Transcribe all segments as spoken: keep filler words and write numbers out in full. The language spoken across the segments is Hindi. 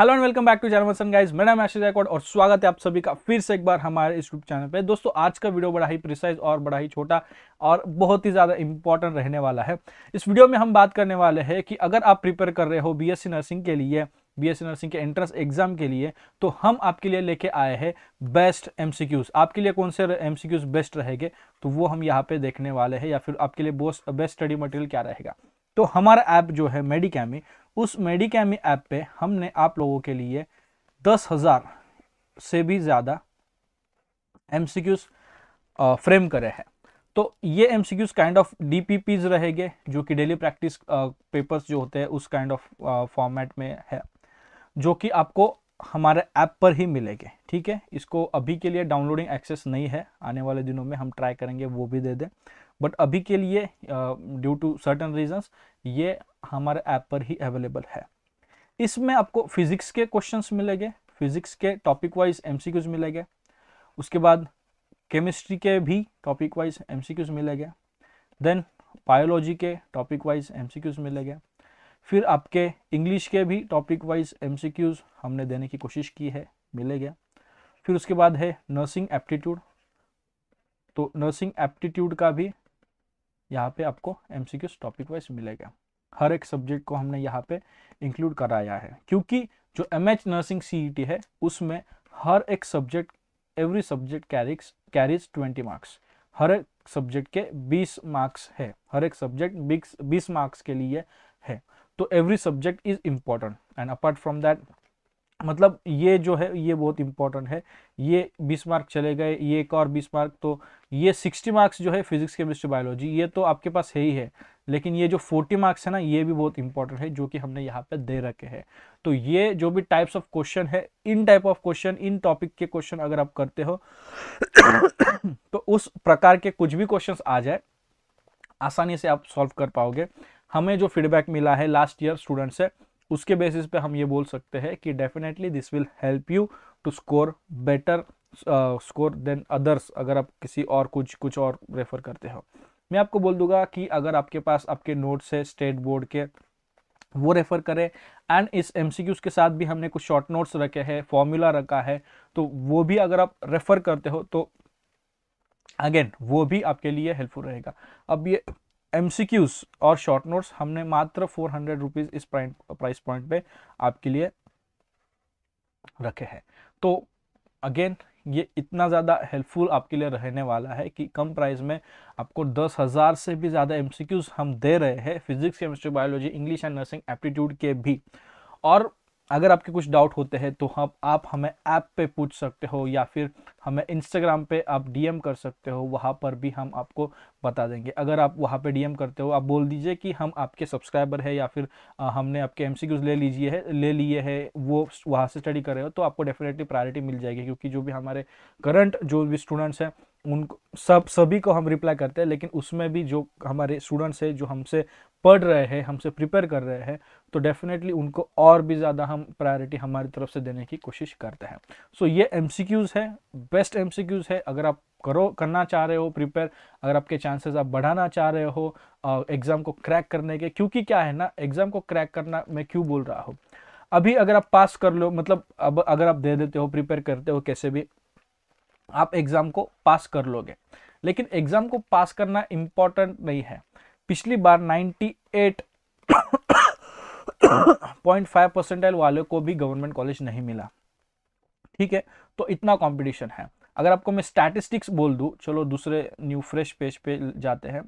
Hello and welcome back to channel nursing guys, मेरा नाम आशीष गायकवाड और स्वागत है आप सभी का फिर से एक बार हमारे इस यूट्यूब चैनल पे। दोस्तों आज का वीडियो बड़ा ही प्रिसाइज और बड़ा ही छोटा और बहुत ही ज़्यादा इंपॉर्टेंट रहने वाला है। इस वीडियो में हम बात करने वाले हैं कि अगर आप प्रिपेयर कर रहे हो बीएससी नर्सिंग के लिए, बीएससी नर्सिंग के एंट्रेंस एग्जाम के लिए, तो हम आपके लिए लेके आए हैं बेस्ट एमसीक्यूज। आपके लिए कौन से एमसीक्यूज बेस्ट रहेंगे तो वो हम यहाँ पे देखने वाले हैं, या फिर आपके लिए बेस्ट बेस्ट स्टडी मटेरियल क्या रहेगा। तो हमारा ऐप जो है मेडिकामी, उस मेडिकामी ऐप पे हमने आप लोगों के लिए दस हजार से भी ज़्यादा एमसीक्यूज फ्रेम करे हैं। तो ये एमसीक्यूज काइंड ऑफ डीपीपीज रहेंगे जो कि डेली प्रैक्टिस पेपर्स जो होते हैं उस काइंड ऑफ फॉर्मेट में है, जो कि आपको हमारे ऐप पर ही मिलेंगे। ठीक है, इसको अभी के लिए डाउनलोडिंग एक्सेस नहीं है, आने वाले दिनों में हम ट्राई करेंगे वो भी दे दें, बट अभी के लिए ड्यू टू सर्टन रीजंस ये हमारे ऐप पर ही अवेलेबल है। इसमें आपको फिजिक्स के क्वेश्चंस मिलेंगे, फिजिक्स के टॉपिक वाइज एमसीक्यूज मिलेंगे, उसके बाद केमिस्ट्री के भी टॉपिक वाइज एमसीक्यूज मिलेंगे, देन बायोलॉजी के टॉपिक वाइज एमसीक्यूज मिलेंगे, फिर आपके इंग्लिश के भी टॉपिक वाइज एमसीक्यूज हमने देने की कोशिश की है, मिलेगा। फिर उसके बाद है नर्सिंग एप्टीट्यूड, तो नर्सिंग एप्टीट्यूड का भी यहाँ पे आपको एमसीक्यूज टॉपिक वाइज मिलेगा। हर एक सब्जेक्ट को हमने यहाँ पे इंक्लूड कराया है, क्योंकि जो एमएच नर्सिंग सीईटी है उसमें हर एक subject, every subject carries carries twenty marks, हर एक सब्जेक्ट के बीस मार्क्स है, हर एक सब्जेक्ट बीस बीस मार्क्स के लिए है। तो every subject is important and apart from that, मतलब ये जो है ये बहुत इंपॉर्टेंट है। ये बीस मार्क चले गए, ये एक और बीस मार्क, तो ये सिक्सटी मार्क्स जो है फिजिक्स केमिस्ट्री बायोलॉजी ये तो आपके पास है ही है, लेकिन ये जो फोर्टी मार्क्स है ना ये भी बहुत इंपॉर्टेंट है, जो कि हमने यहाँ पे दे रखे हैं। तो ये जो भी टाइप्स ऑफ क्वेश्चन है, इन टाइप ऑफ क्वेश्चन, इन टॉपिक के क्वेश्चन अगर आप करते हो तो उस प्रकार के कुछ भी क्वेश्चन आ जाए आसानी से आप सॉल्व कर पाओगे। हमें जो फीडबैक मिला है लास्ट ईयर स्टूडेंट से, उसके बेसिस पे हम ये बोल सकते हैं कि definitely this will help you to score better score than others, अगर आप किसी और कुछ कुछ और रेफर करते हो। मैं आपको बोल दूंगा कि अगर आपके पास आपके नोट्स है स्टेट बोर्ड के, वो रेफ़र करें, एंड इस एमसीक्यूज के साथ भी हमने कुछ शॉर्ट नोट्स रखे हैं, फॉर्मूला रखा है, तो वो भी अगर आप रेफ़र करते हो तो अगेन वो भी आपके लिए हेल्पफुल रहेगा। अब ये एमसीक्यूज और शॉर्ट नोट्स हमने मात्र फोर हंड्रेड रुपीज़ इस प्राइस पॉइंट पे आपके लिए रखे हैं। तो अगेन ये इतना ज़्यादा हेल्पफुल आपके लिए रहने वाला है कि कम प्राइस में आपको दस हज़ार से भी ज़्यादा एमसीक्यूज हम दे रहे हैं, physics chemistry biology English and nursing aptitude के भी। और अगर आपके कुछ डाउट होते हैं तो हम आप हमें ऐप पे पूछ सकते हो, या फिर हमें इंस्टाग्राम पे आप डीएम कर सकते हो, वहाँ पर भी हम आपको बता देंगे। अगर आप वहाँ पे डीएम करते हो आप बोल दीजिए कि हम आपके सब्सक्राइबर है, या फिर आ, हमने आपके एमसीक्यूज ले लीजिए है ले लिए है वो वहाँ से स्टडी कर रहे हो, तो आपको डेफिनेटली प्रायोरिटी मिल जाएगी। क्योंकि जो भी हमारे करंट जो भी स्टूडेंट्स हैं उनको सब सभी को हम रिप्लाई करते हैं, लेकिन उसमें भी जो हमारे स्टूडेंट्स हैं जो हमसे पढ़ रहे हैं, हमसे प्रिपेयर कर रहे हैं, तो डेफिनेटली उनको और भी ज़्यादा हम प्रायोरिटी हमारी तरफ से देने की कोशिश करते हैं। सो so, ये एमसीक्यूज है, बेस्ट एमसीक्यूज है। अगर आप करो करना चाह रहे हो प्रिपेयर, अगर आपके चांसेस आप बढ़ाना चाह रहे हो एग्ज़ाम को क्रैक करने के, क्योंकि क्या है ना, एग्ज़ाम को क्रैक करना मैं क्यों बोल रहा हूँ, अभी अगर आप पास कर लो, मतलब अब अगर आप दे देते हो, प्रिपेयर करते हो कैसे भी, आप एग्ज़ाम को पास कर लोगे। लेकिन एग्ज़ाम को पास करना इम्पॉर्टेंट नहीं है। पिछली बार अट्ठानवे पॉइंट पाँच परसेंटाइल वाले को भी गवर्नमेंट कॉलेज नहीं मिला। ठीक है, तो इतना कंपटीशन है। अगर आपको मैं स्टैटिस्टिक्स बोल दूं, चलो दूसरे न्यू फ्रेश पेज पे जाते हैं।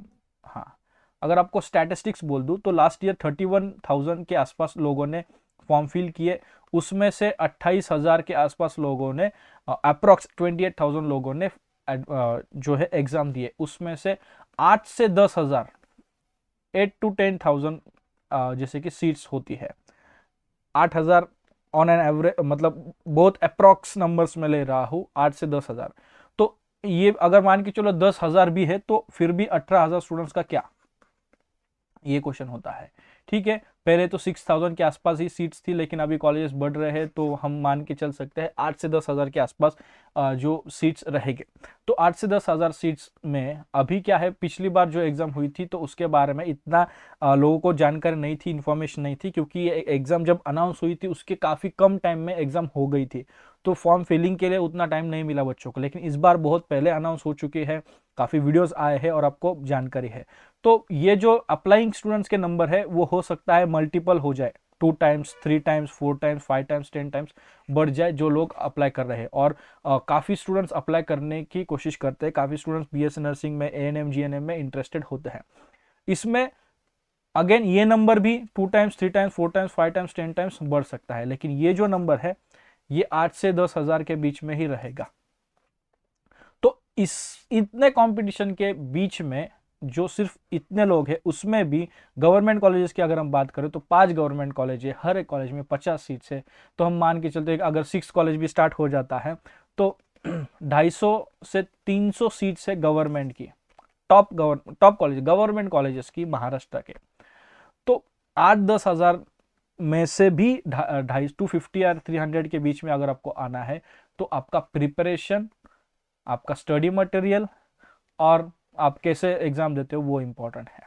हाँ, अगर आपको स्टैटिस्टिक्स बोल दूं तो लास्ट ईयर इकतीस हज़ार के आसपास लोगों ने फॉर्म फिल किए, उसमें से अट्ठाईस हज़ार के आसपास लोगों ने, अप्रॉक्स अट्ठाईस हज़ार लोगों ने जो है एग्ज़ाम दिए। उसमें से आठ से दस हज़ार, आठ टू टेन थाउज़ेंड जैसे कि सीट्स होती है, आठ हज़ार ऑन एन एवरेज, मतलब बहुत अप्रॉक्स नंबर्स में ले रहा हूँ, आठ से दस हज़ार। तो ये अगर मान के चलो दस हज़ार भी है तो फिर भी अठारह हज़ार स्टूडेंट्स का क्या, ये क्वेश्चन होता है। ठीक है, पहले तो सिक्स थाउजेंड के आसपास ही सीट्स थी, लेकिन अभी कॉलेजेस बढ़ रहे हैं तो हम मान के चल सकते हैं आठ से दस हज़ार के आसपास जो सीट्स रहेंगे। तो आठ से दस हज़ार सीट्स में अभी क्या है, पिछली बार जो एग्ज़ाम हुई थी तो उसके बारे में इतना लोगों को जानकारी नहीं थी, इन्फॉर्मेशन नहीं थी, क्योंकि ये एग्ज़ाम जब अनाउंस हुई थी उसके काफ़ी कम टाइम में एग्ज़ाम हो गई थी, तो फॉर्म फिलिंग के लिए उतना टाइम नहीं मिला बच्चों को। लेकिन इस बार बहुत पहले अनाउंस हो चुकी है, काफ़ी वीडियोस आए हैं और आपको जानकारी है। तो ये जो अप्लाइंग स्टूडेंट्स के नंबर है वो हो सकता है मल्टीपल हो जाए, two times, three times, four times, five times, ten times बढ़ जाए जो लोग अप्लाई कर रहे हैं। और काफ़ी स्टूडेंट्स अप्लाई करने की कोशिश करते हैं, काफ़ी स्टूडेंट्स बीएससी नर्सिंग में, एएनएम, जीएनएम में इंटरेस्टेड होते हैं। इसमें अगेन ये नंबर भी two times, three times, four times, five times, ten times बढ़ सकता है, लेकिन ये जो नंबर है ये आठ से दस हज़ार के बीच में ही रहेगा। तो इस इतने कंपटीशन के बीच में जो सिर्फ इतने लोग हैं, उसमें भी गवर्नमेंट कॉलेजेस की अगर हम बात करें तो पांच गवर्नमेंट कॉलेज है, हर एक कॉलेज में पचास सीट्स है, तो हम मान के चलते हैं अगर सिक्स कॉलेज भी स्टार्ट हो जाता है तो ढाई सौ से तीन सौ सीट्स है गवर्नमेंट की, top government top college government colleges की महाराष्ट्र के। तो आठ दस हज़ार में से भी ढाई टू फिफ्टी या थ्री हंड्रेड के बीच में अगर आपको आना है तो आपका प्रिपरेशन, आपका स्टडी मटेरियल और आप कैसे एग्ज़ाम देते हो वो इम्पोर्टेंट है,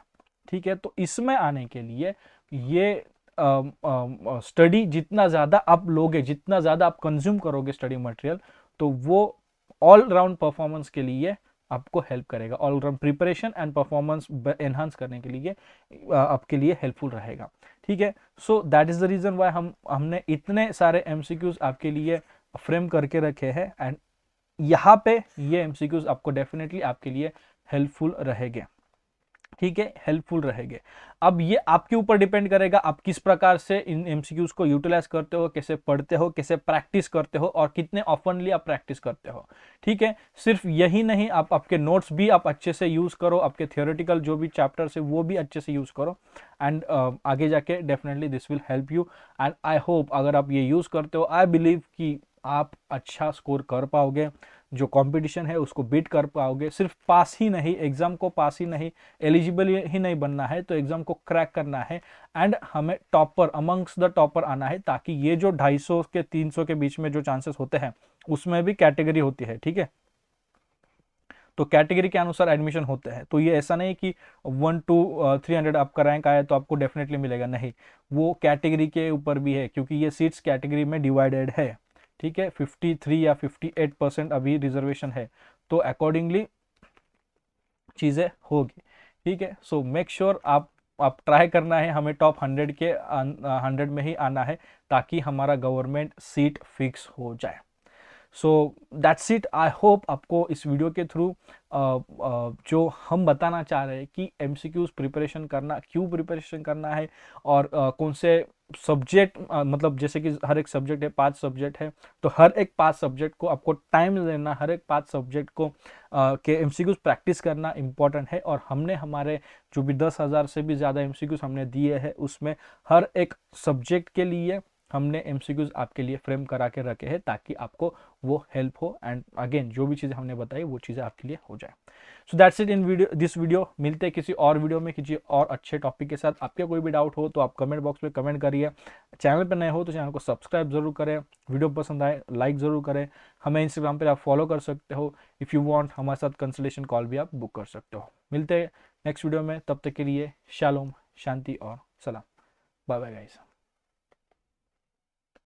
ठीक है। तो इसमें आने के लिए ये स्टडी जितना ज़्यादा आप लोगे, जितना ज़्यादा आप कंज्यूम करोगे स्टडी मटेरियल, तो वो ऑल राउंड परफॉर्मेंस के लिए आपको हेल्प करेगा, all round preparation and performance enhance करने के लिए आपके लिए हेल्पफुल रहेगा, ठीक है। So that is the reason why हम हमने इतने सारे एमसीक्यूज आपके लिए फ्रेम करके रखे हैं, एंड यहाँ पे ये एमसीक्यूज आपको डेफिनेटली आपके लिए हेल्पफुल रहेंगे, ठीक है, हेल्पफुल रहेंगे। अब ये आपके ऊपर डिपेंड करेगा आप किस प्रकार से इन एमसीक्यूज को यूटिलाइज करते हो, कैसे पढ़ते हो, कैसे प्रैक्टिस करते हो और कितने ऑफनली आप प्रैक्टिस करते हो, ठीक है। सिर्फ यही नहीं, आप आपके नोट्स भी आप अच्छे से यूज़ करो, आपके थियोरेटिकल जो भी चैप्टर्स है वो भी अच्छे से यूज़ करो, एंड uh, आगे जाके definitely this will help you. And I hope अगर आप ये यूज़ करते हो, आई बिलीव कि आप अच्छा स्कोर कर पाओगे, जो कंपटीशन है उसको बीट कर पाओगे। सिर्फ पास ही नहीं, एग्ज़ाम को पास ही नहीं, एलिजिबल ही नहीं बनना है, तो एग्ज़ाम को क्रैक करना है एंड हमें टॉपर, अमंग्स द टॉपर आना है, ताकि ये जो दो सौ पचास के तीन सौ के बीच में जो चांसेस होते हैं उसमें भी कैटेगरी होती है, ठीक है, तो कैटेगरी के अनुसार एडमिशन होते हैं। तो ये ऐसा नहीं कि वन टू थ्री हंड्रेड आपका रैंक आया तो आपको डेफिनेटली मिलेगा, नहीं, वो कैटेगरी के ऊपर भी है, क्योंकि ये सीट्स कैटेगरी में डिवाइडेड है, ठीक है। तिरेपन या अट्ठावन परसेंट अभी रिजर्वेशन है, तो अकॉर्डिंगली चीज़ें होगी, ठीक है। सो मेक श्योर आप आप ट्राई करना है, हमें टॉप हंड्रेड के हंड्रेड में ही आना है ताकि हमारा गवर्नमेंट सीट फिक्स हो जाए। So that's it. I hope आपको इस वीडियो के थ्रू जो हम बताना चाह रहे हैं कि एमसीक्यूज प्रिपरेशन करना, क्यों प्रिपरेशन करना है और uh, कौन से सब्जेक्ट, मतलब जैसे कि हर एक सब्जेक्ट है, पांच सब्जेक्ट है, तो हर एक पांच सब्जेक्ट को आपको टाइम देना, हर एक पांच सब्जेक्ट को आ, के एमसीक्यूज प्रैक्टिस करना इम्पॉर्टेंट है। और हमने हमारे जो भी दस हज़ार से भी ज़्यादा एमसीक्यूज हमने दिए हैं, उसमें हर एक सब्जेक्ट के लिए हमने एमसीक्यूज आपके लिए फ्रेम करा के रखे हैं ताकि आपको वो हेल्प हो, एंड अगेन जो भी चीज़ें हमने बताई वो चीज़ें आपके लिए हो जाए। So that's it in video, this video. मिलते हैं किसी और वीडियो में किसी और अच्छे टॉपिक के साथ। आपके कोई भी डाउट हो तो आप कमेंट बॉक्स में कमेंट करिए, चैनल पर नए हो तो चैनल को सब्सक्राइब जरूर करें, वीडियो पसंद आए लाइक ज़रूर करें, हमें इंस्टाग्राम पर आप फॉलो कर सकते हो, इफ़ यू वॉन्ट हमारे साथ कंसल्टेशन कॉल भी आप बुक कर सकते हो। मिलते हैं नेक्स्ट वीडियो में, तब तक के लिए शालोम, शांति और सलाम, बाय बाय गाइस।